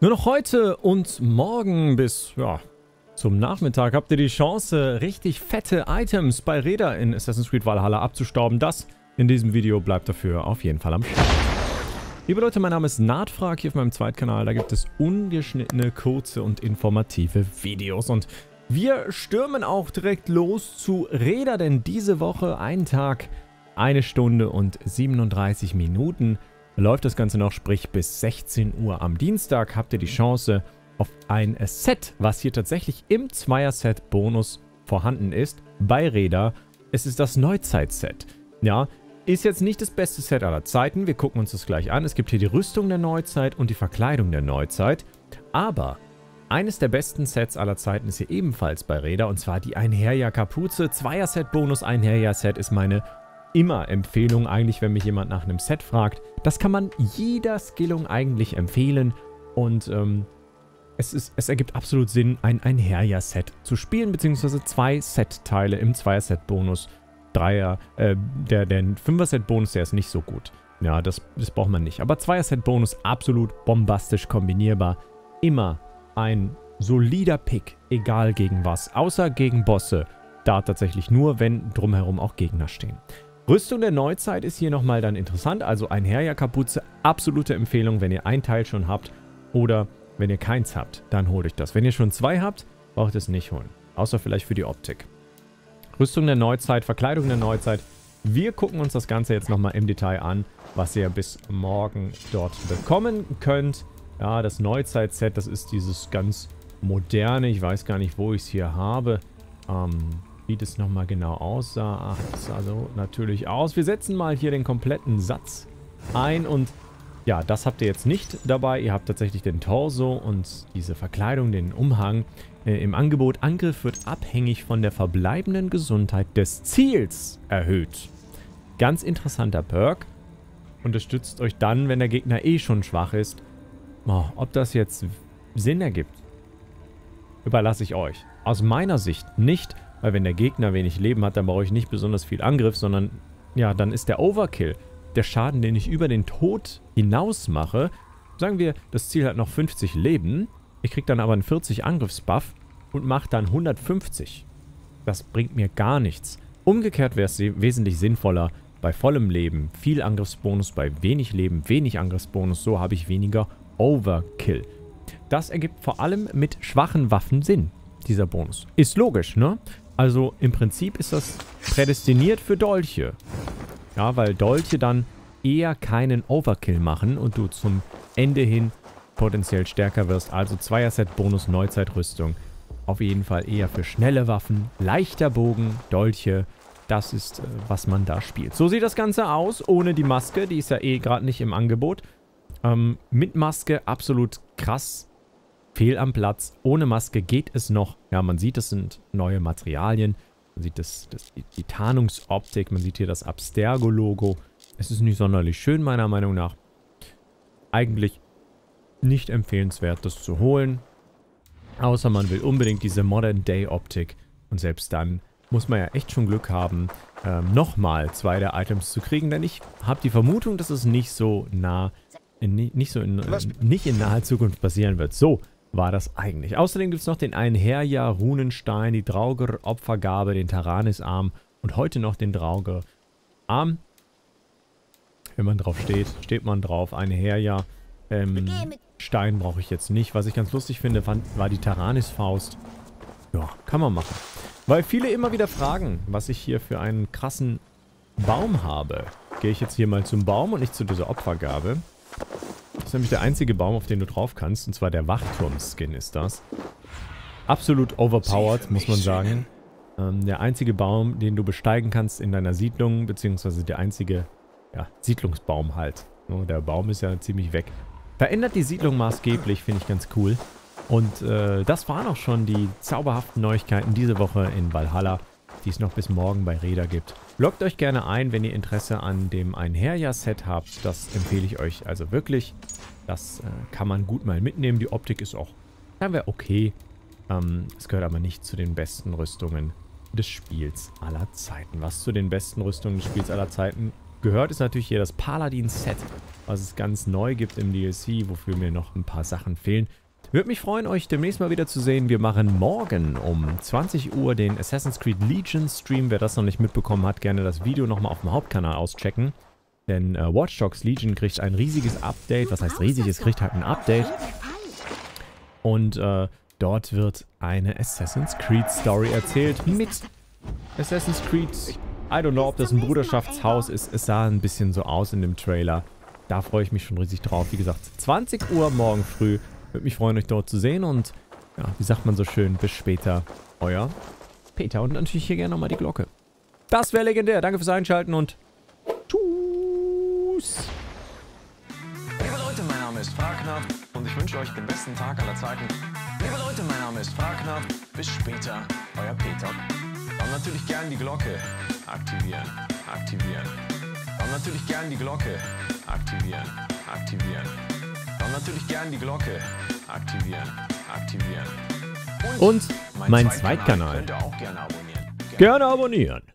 Nur noch heute und morgen bis ja, zum Nachmittag habt ihr die Chance, richtig fette Items bei Reda in Assassin's Creed Valhalla abzustauben. Das in diesem Video bleibt dafür auf jeden Fall am Start. Liebe Leute, mein Name ist Nart Frag hier auf meinem Zweitkanal. Da gibt es ungeschnittene, kurze und informative Videos. Und wir stürmen auch direkt los zu Reda, denn diese Woche, einen Tag, eine Stunde und 37 Minuten läuft das Ganze noch, sprich bis 16 Uhr am Dienstag habt ihr die Chance auf ein Set, was hier tatsächlich im Zweier-Set-Bonus vorhanden ist, bei Reda. Es ist das Neuzeit-Set. Ja, ist jetzt nicht das beste Set aller Zeiten, wir gucken uns das gleich an. Es gibt hier die Rüstung der Neuzeit und die Verkleidung der Neuzeit, aber eines der besten Sets aller Zeiten ist hier ebenfalls bei Reda, und zwar die Einherjar-Kapuze. Zweier-Set-Bonus, Einherjar-Set ist meine immer Empfehlung eigentlich, wenn mich jemand nach einem Set fragt. Das kann man jeder Skillung eigentlich empfehlen, und es ergibt absolut Sinn, ein Einherjar-Set zu spielen, beziehungsweise zwei Set-Teile im Zweier-Set-Bonus. Der 5er-Set-Bonus, der ist nicht so gut. Ja, das braucht man nicht. Aber Zweier-Set-Bonus absolut bombastisch kombinierbar. Immer ein solider Pick, egal gegen was, außer gegen Bosse. Da tatsächlich nur, wenn drumherum auch Gegner stehen. Rüstung der Neuzeit ist hier nochmal dann interessant, also Einherjar-Kapuze, absolute Empfehlung, wenn ihr ein Teil schon habt oder wenn ihr keins habt, dann holt euch das. Wenn ihr schon zwei habt, braucht ihr es nicht holen, außer vielleicht für die Optik. Rüstung der Neuzeit, Verkleidung der Neuzeit, wir gucken uns das Ganze jetzt nochmal im Detail an, was ihr bis morgen dort bekommen könnt. Ja, das Neuzeit-Set, das ist dieses ganz moderne, ich weiß gar nicht, wo ich es hier habe, wie das nochmal genau aussah. Ach, das sah so natürlich aus. Wir setzen mal hier den kompletten Satz ein, und ja, das habt ihr jetzt nicht dabei. Ihr habt tatsächlich den Torso und diese Verkleidung, den Umhang im Angebot. Angriff wird abhängig von der verbleibenden Gesundheit des Ziels erhöht. Ganz interessanter Perk. Unterstützt euch dann, wenn der Gegner eh schon schwach ist. Oh, ob das jetzt Sinn ergibt, überlasse ich euch. Aus meiner Sicht nicht. Weil wenn der Gegner wenig Leben hat, dann brauche ich nicht besonders viel Angriff, sondern ja, dann ist der Overkill. Der Schaden, den ich über den Tod hinaus mache, sagen wir, das Ziel hat noch 50 Leben, ich kriege dann aber einen 40 Angriffsbuff und mache dann 150. Das bringt mir gar nichts. Umgekehrt wäre es wesentlich sinnvoller, bei vollem Leben viel Angriffsbonus, bei wenig Leben wenig Angriffsbonus, so habe ich weniger Overkill. Das ergibt vor allem mit schwachen Waffen Sinn, dieser Bonus. Ist logisch, ne? Also im Prinzip ist das prädestiniert für Dolche. Ja, weil Dolche dann eher keinen Overkill machen und du zum Ende hin potenziell stärker wirst. Also Zweier-Set-Bonus, Neuzeitrüstung. Auf jeden Fall eher für schnelle Waffen, leichter Bogen, Dolche. Das ist, was man da spielt. So sieht das Ganze aus, ohne die Maske. Die ist ja eh gerade nicht im Angebot. Mit Maske absolut krass. Fehl am Platz. Ohne Maske geht es noch. Ja, man sieht, das sind neue Materialien. Man sieht die Tarnungsoptik. Man sieht hier das Abstergo-Logo. Es ist nicht sonderlich schön, meiner Meinung nach. Eigentlich nicht empfehlenswert, das zu holen. Außer man will unbedingt diese Modern-Day-Optik. Und selbst dann muss man ja echt schon Glück haben, nochmal zwei der Items zu kriegen. Denn ich habe die Vermutung, dass es nicht so in naher Zukunft passieren wird. So war das eigentlich. Außerdem gibt es noch den Einherjar Runenstein, die Draugr Opfergabe, den Taranis Arm und heute noch den Draugr Arm. Wenn man drauf steht, steht man drauf. Einherjar Stein brauche ich jetzt nicht. Was ich ganz lustig finde, war die Taranis Faust. Ja, kann man machen. Weil viele immer wieder fragen, was ich hier für einen krassen Baum habe. Gehe ich jetzt hier mal zum Baum und nicht zu dieser Opfergabe. Das ist nämlich der einzige Baum, auf den du drauf kannst, und zwar der Wachturm-Skin ist das. Absolut overpowered, muss man sagen. Der einzige Baum, den du besteigen kannst in deiner Siedlung, beziehungsweise der einzige Siedlungsbaum halt. Der Baum ist ja ziemlich weg. Verändert die Siedlung maßgeblich, finde ich ganz cool. Und das waren auch schon die zauberhaften Neuigkeiten diese Woche in Valhalla, die es noch bis morgen bei Reda gibt. Loggt euch gerne ein, wenn ihr Interesse an dem Einherjar-Set habt. Das empfehle ich euch also wirklich. Das kann man gut mal mitnehmen. Die Optik ist auch, sagen wir, okay. Es gehört aber nicht zu den besten Rüstungen des Spiels aller Zeiten. Was zu den besten Rüstungen des Spiels aller Zeiten gehört, ist natürlich hier das Paladin-Set, was es ganz neu gibt im DLC, wofür mir noch ein paar Sachen fehlen. Würde mich freuen, euch demnächst mal wieder zu sehen. Wir machen morgen um 20 Uhr den Assassin's Creed Legion Stream. Wer das noch nicht mitbekommen hat, gerne das Video nochmal auf dem Hauptkanal auschecken. Denn Watchdogs Legion kriegt ein riesiges Update. Was heißt riesig? Es kriegt halt ein Update. Und dort wird eine Assassin's Creed Story erzählt mit Assassin's Creed. I don't know, ob das ein Bruderschaftshaus ist. Es sah ein bisschen so aus in dem Trailer. Da freue ich mich schon riesig drauf. Wie gesagt, 20 Uhr morgen früh. Würde mich freuen, euch dort zu sehen und ja, wie sagt man so schön, bis später, euer Peter. Und natürlich hier gerne nochmal die Glocke. Das wäre legendär. Danke fürs Einschalten und tschüss. Liebe Leute, mein Name ist Fragnard und ich wünsche euch den besten Tag aller Zeiten. Liebe Leute, mein Name ist Fragnard. Bis später, euer Peter. Und natürlich gerne die Glocke aktivieren, aktivieren. Und natürlich gerne die Glocke aktivieren, aktivieren. Und natürlich gern die Glocke aktivieren, aktivieren. Und mein Zweitkanal. Könnt ihr auch gerne abonnieren. Gerne abonnieren.